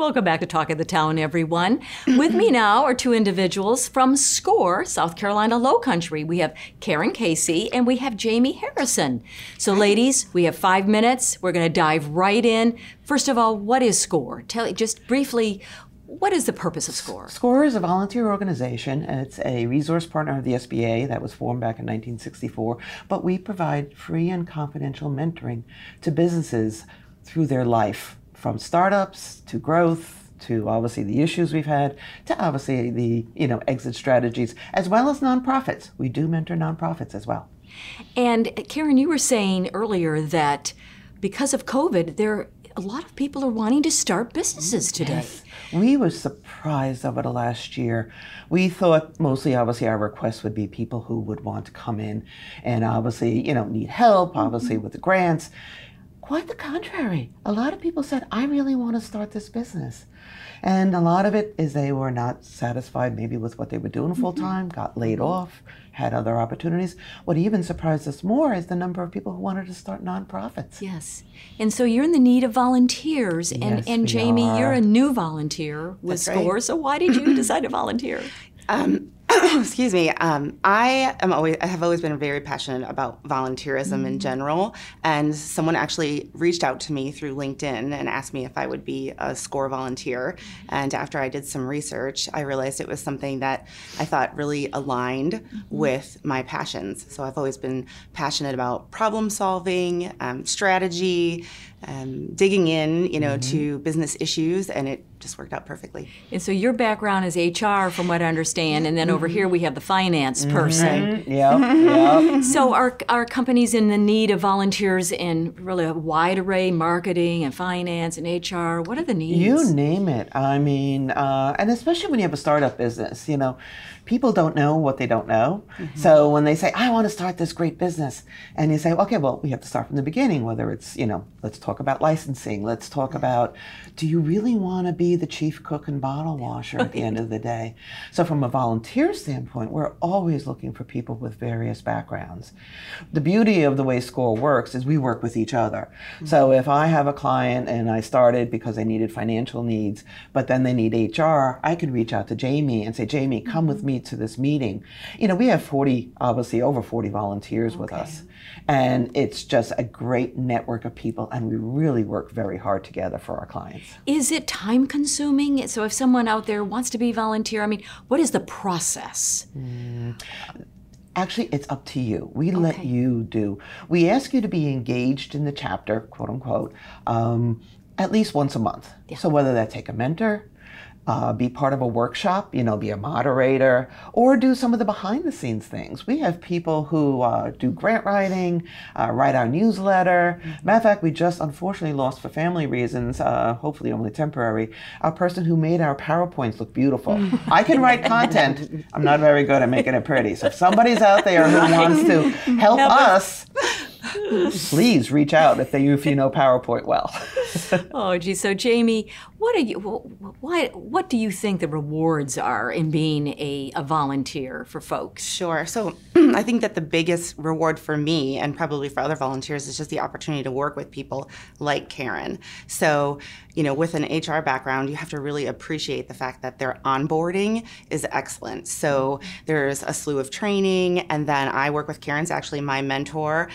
Welcome back to Talk of the Town, everyone. With me now are two individuals from SCORE, South Carolina Lowcountry. We have Karen Casey and we have Jamie Harrison. So ladies, we have 5 minutes. We're going to dive right in. First of all, what is SCORE? Tell just briefly, what is the purpose of SCORE? SCORE is a volunteer organization, and it's a resource partner of the SBA that was formed back in 1964. But we provide free and confidential mentoring to businesses through their life, from startups to growth to obviously the issues we've had to obviously the exit strategies, as well as nonprofits. We do mentor nonprofits as well. And Karen, you were saying earlier that because of COVID, a lot of people are wanting to start businesses today. Yes. We were surprised over the last year. We thought mostly, obviously, our requests would be people who would want to come in and obviously, need help, obviously, with the grants. Quite the contrary. A lot of people said, I really want to start this business. And a lot of it is they were not satisfied maybe with what they were doing full time, got laid off, had other opportunities. What even surprised us more is the number of people who wanted to start nonprofits. Yes. And so you're in the need of volunteers. And, yes, and Jamie, you're a new volunteer with SCORE. So why did you decide to volunteer? Excuse me. I have always been very passionate about volunteerism in general, and someone actually reached out to me through LinkedIn and asked me if I would be a SCORE volunteer. And after I did some research, I realized it was something that I thought really aligned with my passions. So I've always been passionate about problem solving, strategy, digging in, to business issues, and it just worked out perfectly. And so your background is HR, from what I understand, and then over here we have the finance person. Yep. So our company's in the need of volunteers in really a wide array, marketing and finance and HR. What are the needs? You name it. I mean, and especially when you have a startup business, people don't know what they don't know. So when they say, I want to start this great business, and you say, okay, well, we have to start from the beginning, whether it's, let's talk about licensing, let's talk about, do you really want to be the chief cook and bottle washer at the end of the day? So from a volunteer standpoint, we're always looking for people with various backgrounds. The beauty of the way SCORE works is we work with each other. So if I have a client and I started because they needed financial needs, but then they need HR, I could reach out to Jamie and say, Jamie, come with me to this meeting. We have over 40 volunteers with us. And it's just a great network of people, and we really work very hard together for our clients. Is it time consuming? So if someone out there wants to be a volunteer, I mean, what is the process? Actually, it's up to you. We let you do. We ask you to be engaged in the chapter, quote unquote, at least once a month. So whether that take a mentor, be part of a workshop, be a moderator, or do some of the behind-the-scenes things. We have people who do grant writing, write our newsletter. Matter of fact, we just unfortunately lost for family reasons, hopefully only temporary, a person who made our PowerPoints look beautiful. I can write content. I'm not very good at making it pretty. So if somebody's out there who wants to help us, please reach out if you know PowerPoint well. Oh, gee. So, Jamie, what do you think the rewards are in being a volunteer for folks? Sure. So, I think that the biggest reward for me, and probably for other volunteers, is just the opportunity to work with people like Karen. So, with an HR background, you have to really appreciate the fact that their onboarding is excellent. So, there's a slew of training, and then I work with Karen's actually my mentor.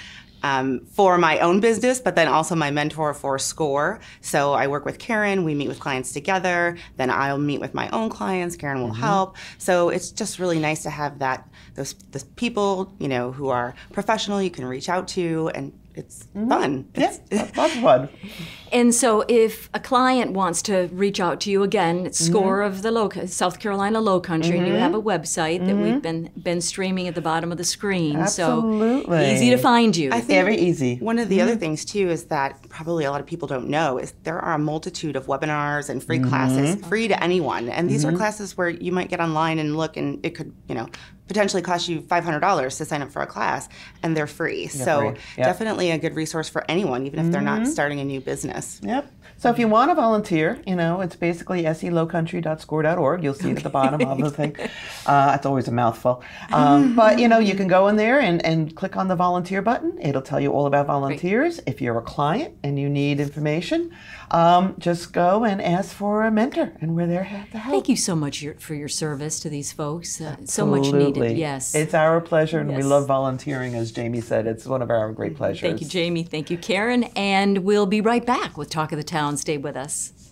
For my own business, but then also my mentor for SCORE. So I work with Karen, we meet with clients together, then I'll meet with my own clients, Karen will help. So it's just really nice to have those people, who are professional you can reach out to, and it's fun. Yes, that's fun. And so if a client wants to reach out to you, again, it's SCORE of the South Carolina Lowcountry, and you have a website that we've been streaming at the bottom of the screen. Absolutely. So easy to find you. I think very easy. One of the other things, too, is that probably a lot of people don't know is there are a multitude of webinars and free classes, free to anyone. And these are classes where you might get online and look, and it could, potentially cost you $500 to sign up for a class, and they're free. So definitely a good resource for anyone, even if they're not starting a new business. Yep. So if you want to volunteer, you know, it's basically selowcountry.score.org. You'll see it at the bottom of the thing. It's always a mouthful. But, you know, you can go in there and click on the volunteer button. It'll tell you all about volunteers. If you're a client and you need information, just go and ask for a mentor, and we're there to help. Thank you so much for your service to these folks. So much needed. Yes. It's our pleasure, and we love volunteering, as Jamie said. It's one of our great pleasures. Thank you, Jamie. Thank you, Karen. And we'll be right back with Talk of the Town. Stay with us.